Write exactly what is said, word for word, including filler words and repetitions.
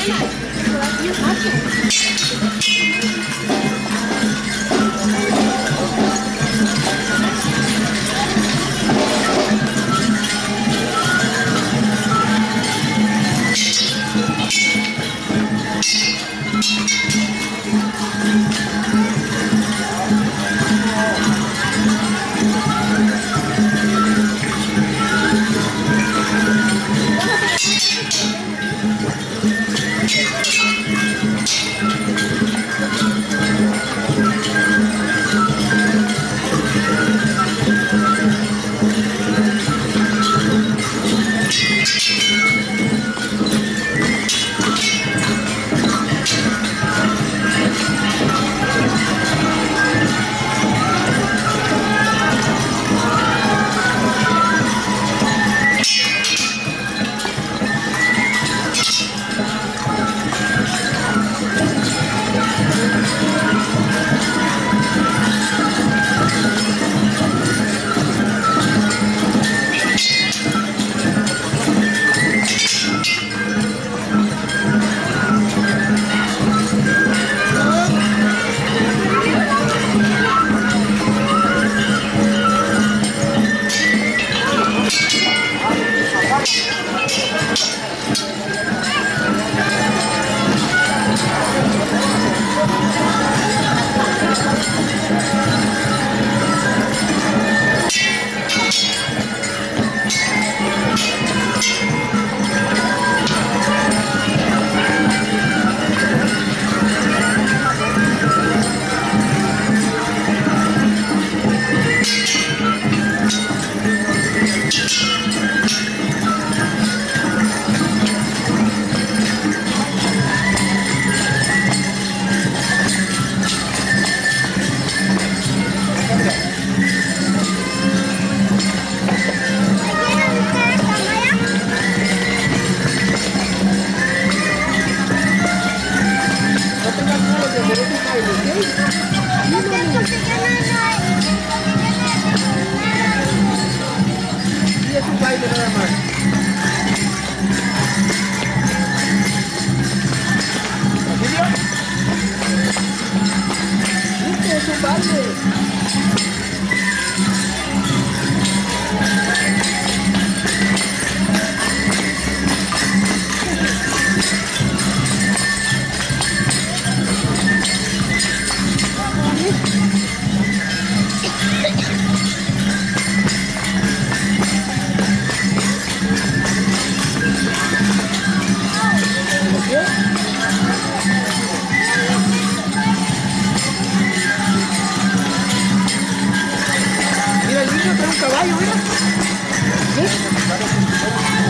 Mira, el niño trae un caballo, mira. ¿Sí?